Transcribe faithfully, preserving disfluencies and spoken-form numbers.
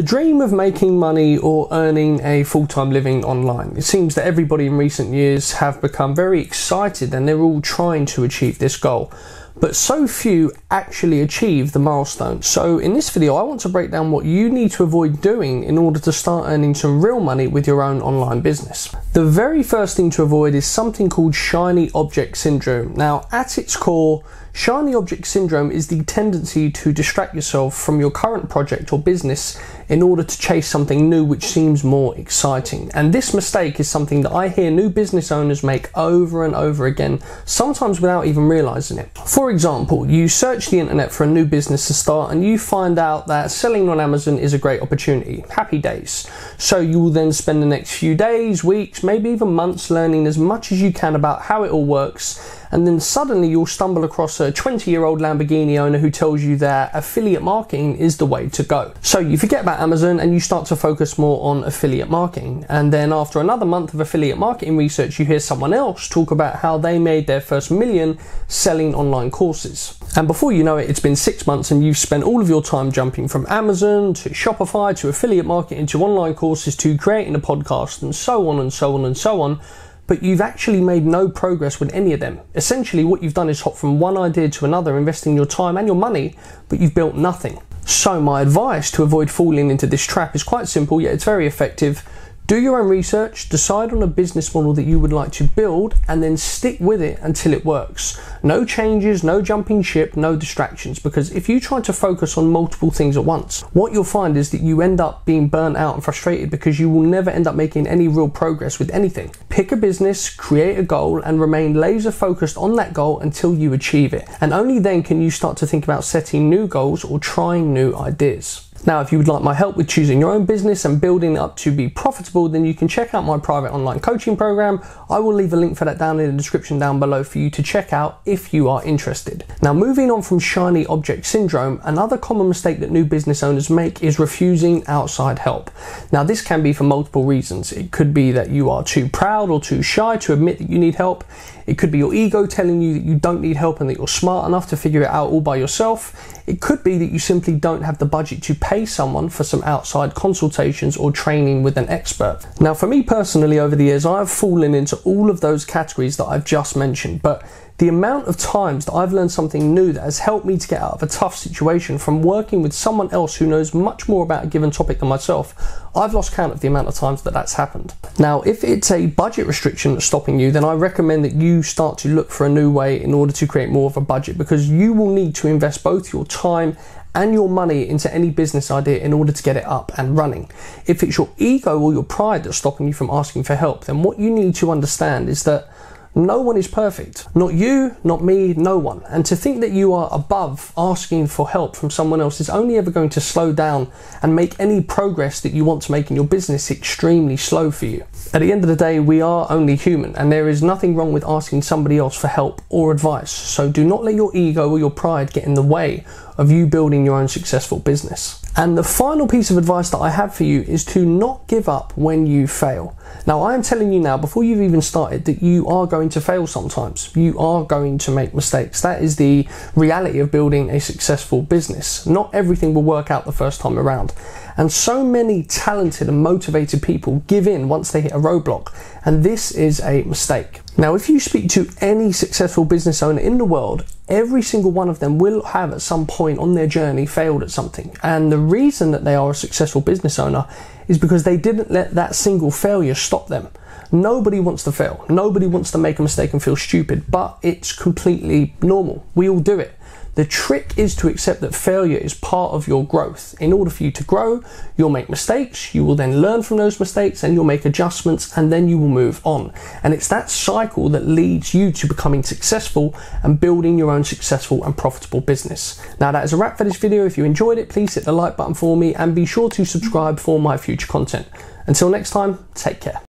The dream of making money or earning a full-time living online. It seems that everybody in recent years have become very excited and they're all trying to achieve this goal. But so few actually achieve the milestone. So in this video, I want to break down what you need to avoid doing in order to start earning some real money with your own online business. The very first thing to avoid is something called shiny object syndrome. Now, at its core, shiny object syndrome is the tendency to distract yourself from your current project or business in order to chase something new which seems more exciting. And this mistake is something that I hear new business owners make over and over again, sometimes without even realizing it. For For example, you search the internet for a new business to start and you find out that selling on Amazon is a great opportunity. Happy days. So you will then spend the next few days, weeks, maybe even months learning as much as you can about how it all works. And then suddenly you'll stumble across a twenty year old Lamborghini owner who tells you that affiliate marketing is the way to go. So you forget about Amazon and you start to focus more on affiliate marketing. And then after another month of affiliate marketing research, you hear someone else talk about how they made their first million selling online courses. And before you know it, it's been six months and you've spent all of your time jumping from Amazon to Shopify to affiliate marketing to online courses to creating a podcast and so on and so on and so on. But you've actually made no progress with any of them. Essentially, what you've done is hop from one idea to another, investing your time and your money, but you've built nothing. So my advice to avoid falling into this trap is quite simple, yet it's very effective. Do your own research, decide on a business model that you would like to build, and then stick with it until it works. No changes, no jumping ship, no distractions, because if you try to focus on multiple things at once, what you'll find is that you end up being burnt out and frustrated because you will never end up making any real progress with anything. Pick a business, create a goal, and remain laser focused on that goal until you achieve it. And only then can you start to think about setting new goals or trying new ideas. Now, if you would like my help with choosing your own business and building it up to be profitable, then you can check out my private online coaching program. I will leave a link for that down in the description down below for you to check out if you are interested. Now, moving on from shiny object syndrome, another common mistake that new business owners make is refusing outside help. Now, this can be for multiple reasons. It could be that you are too proud or too shy to admit that you need help. It could be your ego telling you that you don't need help and that you're smart enough to figure it out all by yourself. It could be that you simply don't have the budget to pay someone for some outside consultations or training with an expert. Now, for me personally, over the years, I have fallen into all of those categories that I've just mentioned, but the amount of times that I've learned something new that has helped me to get out of a tough situation from working with someone else who knows much more about a given topic than myself, I've lost count of the amount of times that that's happened. Now, if it's a budget restriction that's stopping you, then I recommend that you start to look for a new way in order to create more of a budget, because you will need to invest both your time and your money into any business idea in order to get it up and running. If it's your ego or your pride that's stopping you from asking for help, then what you need to understand is that no one is perfect. Not you, not me, no one. And to think that you are above asking for help from someone else is only ever going to slow down and make any progress that you want to make in your business extremely slow for you. At the end of the day, we are only human, and there is nothing wrong with asking somebody else for help or advice. So do not let your ego or your pride get in the way of you building your own successful business. And the final piece of advice that I have for you is to not give up when you fail. Now, I am telling you now, before you've even started, that you are going to fail sometimes. You are going to make mistakes. That is the reality of building a successful business. Not everything will work out the first time around. And so many talented and motivated people give in once they hit a roadblock, and this is a mistake. Now, if you speak to any successful business owner in the world, every single one of them will have at some point on their journey failed at something. And the reason that they are a successful business owner is because they didn't let that single failure stop them. Nobody wants to fail. Nobody wants to make a mistake and feel stupid, but it's completely normal. We all do it. The trick is to accept that failure is part of your growth. In order for you to grow, you'll make mistakes, you will then learn from those mistakes, and you'll make adjustments, and then you will move on. And it's that cycle that leads you to becoming successful and building your own successful and profitable business. Now, that is a wrap for this video. If you enjoyed it, please hit the like button for me and be sure to subscribe for my future content. Until next time, take care.